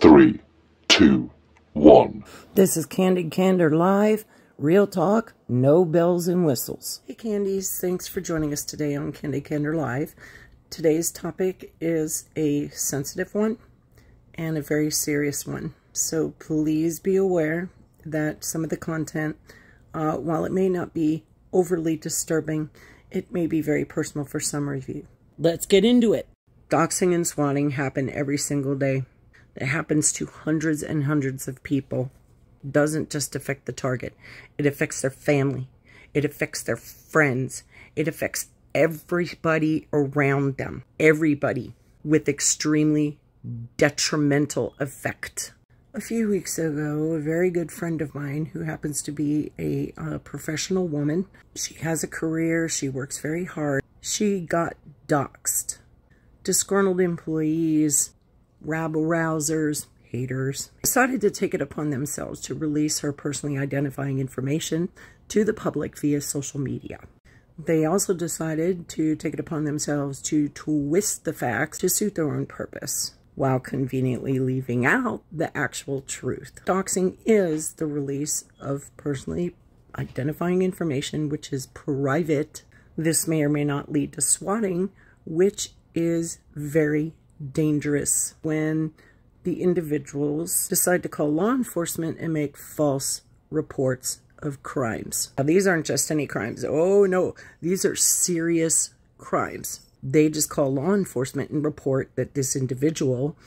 3, 2, 1. This is Candid Candor Live. Real talk, no bells and whistles. Hey Candies, thanks for joining us today on Candid Candor Live. Today's topic is a sensitive one and a very serious one. So please be aware that some of the content, while it may not be overly disturbing, it may be very personal for some of you. Let's get into it. Doxing and swatting happen every single day. It happens to hundreds and hundreds of people. It doesn't just affect the target. It affects their family. It affects their friends. It affects everybody around them. Everybody, with extremely detrimental effect. A few weeks ago, a very good friend of mine who happens to be a professional woman, she has a career, she works very hard, she got doxxed. Disgruntled employees, rabble-rousers, haters, decided to take it upon themselves to release her personally identifying information to the public via social media. They also decided to take it upon themselves to twist the facts to suit their own purpose, while conveniently leaving out the actual truth. Doxing is the release of personally identifying information, which is private. This may or may not lead to swatting, which is very dangerous when the individuals decide to call law enforcement and make false reports of crimes. Now, these aren't just any crimes. Oh no, these are serious crimes. They just call law enforcement and report that this individual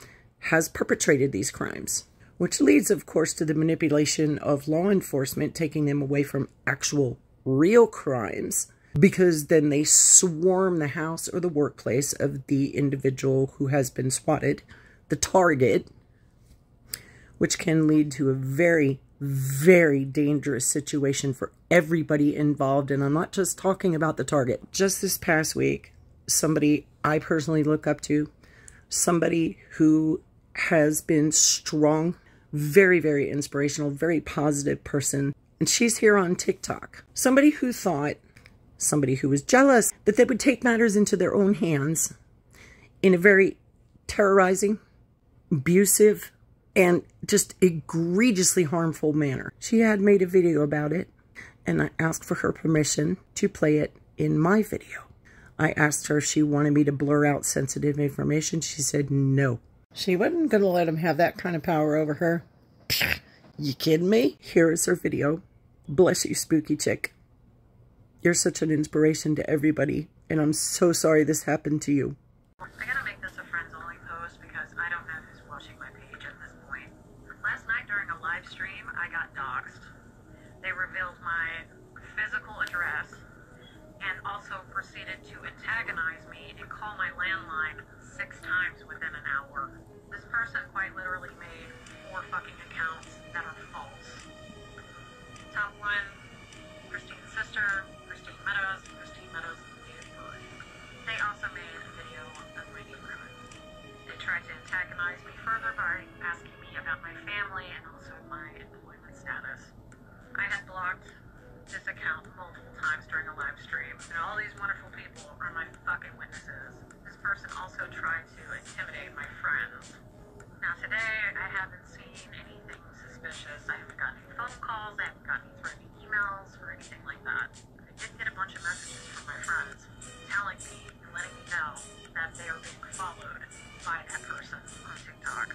has perpetrated these crimes, which leads, of course, to the manipulation of law enforcement, taking them away from actual real crimes, because then they swarm the house or the workplace of the individual who has been swatted, the target, which can lead to a very, very dangerous situation for everybody involved. And I'm not just talking about the target. Just this past week, somebody I personally look up to, somebody who has been strong, very, very inspirational, very positive person. And she's here on TikTok. Somebody who thought, somebody who was jealous, that they would take matters into their own hands in a very terrorizing, abusive, and just egregiously harmful manner. She had made a video about it, and I asked for her permission to play it in my video. I asked her if she wanted me to blur out sensitive information. She said no. She wasn't going to let him have that kind of power over her. You kidding me? Here is her video. Bless you, Spooky Chick. You're such an inspiration to everybody, and I'm so sorry this happened to you. I gotta make this a friends-only post because I don't know who's watching my page at this point. Last night during a live stream, I got doxxed. They revealed my physical address, and also proceeded to antagonize me and call my landline 6 times within an hour. This person quite literally made 4 fucking accounts that are false. Top one, Christine's sister, Christine Meadows, they also made a video of my neighborhood. They tried to antagonize me further by asking me about my family and also my employment status. I had blocked this account multiple times during a live stream, and all these wonderful people are my fucking witnesses. This person also tried to intimidate my friends. Now today, I haven't seen anything suspicious. I haven't gotten any phone calls, I haven't gotten any threatening emails, or anything like that. I did get a bunch of messages from my friends telling me and letting me know that they are being followed by that person on TikTok.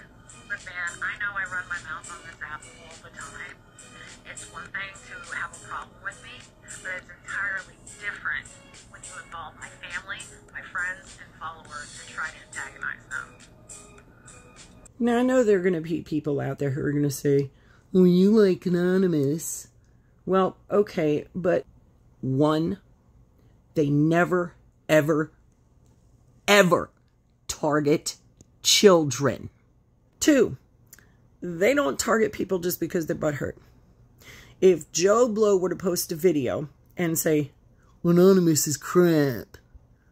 But man, I know I run my mouth on this app all the time. It's one thing to have a problem with me, but it's entirely different when you involve my family, my friends, and followers and try to antagonize them. Now, I know there are going to be people out there who are going to say, well, you like Anonymous. Well, okay, but one, they never, ever, ever target children. 2, they don't target people just because they're butt hurt. If Joe Blow were to post a video and say, Anonymous is crap,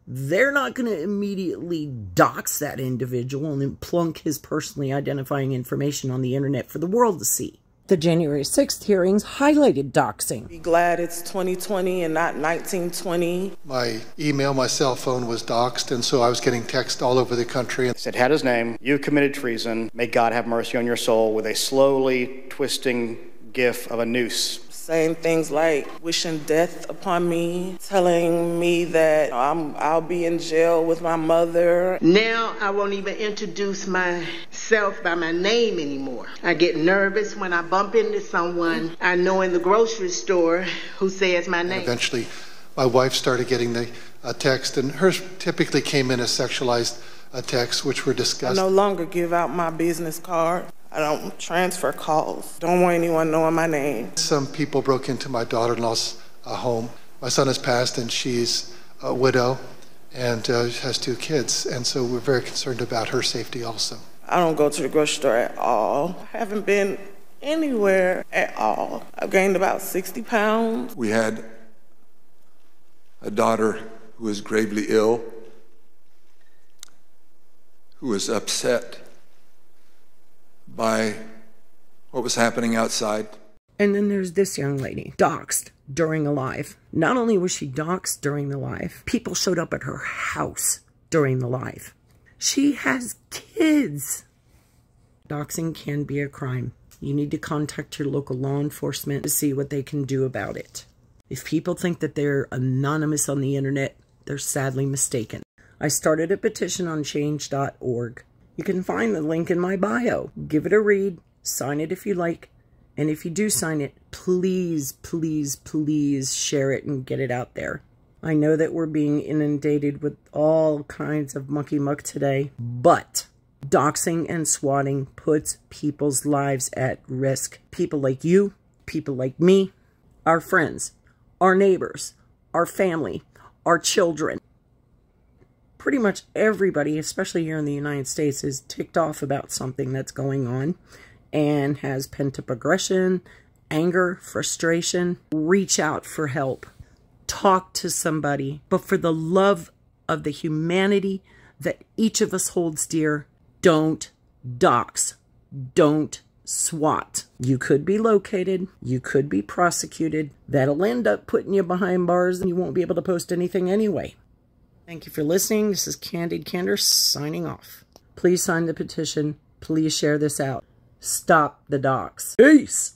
they're not going to immediately dox that individual and then plunk his personally identifying information on the internet for the world to see. The January 6th hearings highlighted doxing. Be glad it's 2020 and not 1920. My email, my cell phone was doxed, and so I was getting text all over the country. It said, had his name, you committed treason, may God have mercy on your soul, with a slowly twisting gif of a noose. Saying things like wishing death upon me, telling me that I'll be in jail with my mother. Now I won't even introduce myself by my name anymore. I get nervous when I bump into someone I know in the grocery store who says my name. And eventually, my wife started getting the text, and hers typically came in as sexualized texts, which were discussed. I no longer give out my business card. I don't transfer calls. Don't want anyone knowing my name. Some people broke into my daughter-in-law's home. My son has passed, and she's a widow and has two kids, and so we're very concerned about her safety also. I don't go to the grocery store at all. I haven't been anywhere at all. I've gained about 60 pounds. We had a daughter who was gravely ill, who was upset by what was happening outside. And then there's this young lady, doxed during a live. Not only was she doxed during the live, people showed up at her house during the live. She has kids. Doxing can be a crime. You need to contact your local law enforcement to see what they can do about it. If people think that they're anonymous on the internet, they're sadly mistaken. I started a petition on change.org. You can find the link in my bio. Give it a read, sign it if you like, and if you do sign it, please, please, please share it and get it out there. I know that we're being inundated with all kinds of mucky muck today, but doxing and swatting puts people's lives at risk. People like you, people like me, our friends, our neighbors, our family, our children. Pretty much everybody, especially here in the United States, is ticked off about something that's going on and has pent-up aggression, anger, frustration. Reach out for help. Talk to somebody. But for the love of the humanity that each of us holds dear, don't dox. Don't swat. You could be located. You could be prosecuted. That'll end up putting you behind bars, and you won't be able to post anything anyway. Thank you for listening. This is Candid Candor signing off. Please sign the petition. Please share this out. Stop the dox. Peace!